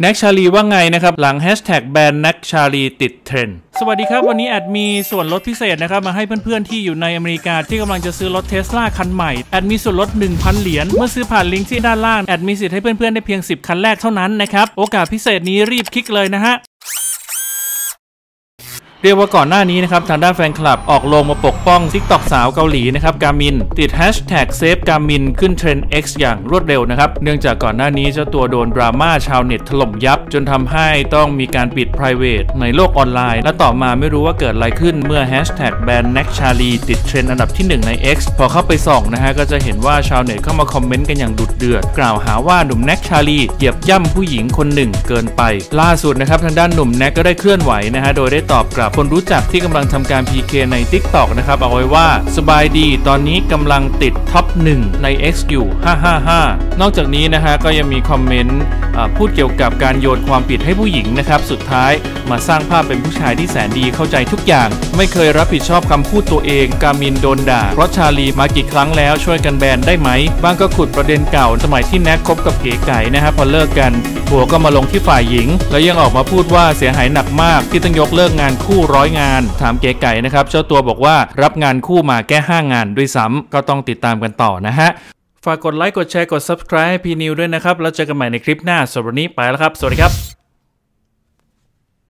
แน็กชาลีว่าไงนะครับหลังแฮชแท็กแบนแน็กชาลีติดเทรนด์สวัสดีครับวันนี้แอดมีส่วนลดพิเศษนะครับมาให้เพื่อนๆที่อยู่ในอเมริกาที่กำลังจะซื้อรถเทสลาคันใหม่แอดมีส่วนลด 1,000 เหรียญเมื่อซื้อผ่านลิงก์ที่ด้านล่างแอดมีสิทธิ์ให้เพื่อนๆได้เพียง10คันแรกเท่านั้นนะครับโอกาสพิเศษนี้รีบคลิกเลยนะฮะเรียกว่าก่อนหน้านี้นะครับทางด้านแฟนคลับออกโรงมาปกป้อง TikTok สาวเกาหลีนะครับกามินติดแฮชแท็กเซฟกามินขึ้นเทรนด์ X อย่างรวดเร็วนะครับเนื่องจากก่อนหน้านี้เจ้าตัวโดนดราม่าชาวเน็ตถล่มยับจนทำให้ต้องมีการปิด private ในโลกออนไลน์และต่อมาไม่รู้ว่าเกิดอะไรขึ้นเมื่อแฮชแท็กแบนแน็กชาลีติดเทรนด์อันดับที่1ใน X พอเข้าไปส่องนะฮะก็จะเห็นว่าชาวเน็ตเข้ามาคอมเมนต์กันอย่างดุเดือดกล่าวหาว่าหนุ่มแน็กชาลีเหยียบย่ำผู้หญิงคนหนึ่งเกินไปล่าสุดนะครับทางด้านหนุ่มแน็กก็ได้เคลื่อนไหวนะฮะโดยได้ตอบกลับคนรู้จักที่กำลังทำการ PK ใน TikTok นะครับเอาไว้ว่าสบายดีตอนนี้กำลังติดท็อป1ใน X อยู่555นอกจากนี้นะฮะก็ยังมีคอมเมนต์พูดเกี่ยวกับการโยนความผิดให้ผู้หญิงนะครับสุดท้ายมาสร้างภาพเป็นผู้ชายที่แสนดีเข้าใจทุกอย่างไม่เคยรับผิดชอบคำพูดตัวเองกามินโดนด่าเพราะชาลีมากี่ครั้งแล้วช่วยกันแบนได้ไหมบ้างก็ขุดประเด็นเก่าสมัยที่แน็กคบกับเก๋ไก่นะฮะพอเลิกกันผัวก็มาลงที่ฝ่ายหญิงแล้วยังออกมาพูดว่าเสียหายหนักมากที่ต้องยกเลิกงานคู่100งานถามเก๋ไก่นะครับเจ้าตัวบอกว่ารับงานคู่มาแค่5งานด้วยซ้ำก็ต้องติดตามกันต่อนะฮะฝากกดไลค์กดแชร์กด subscribe ให้พีนิวด้วยนะครับแล้วเจอกันใหม่ในคลิปหน้าสวัสดีไปแล้วครับสวัสดีครับ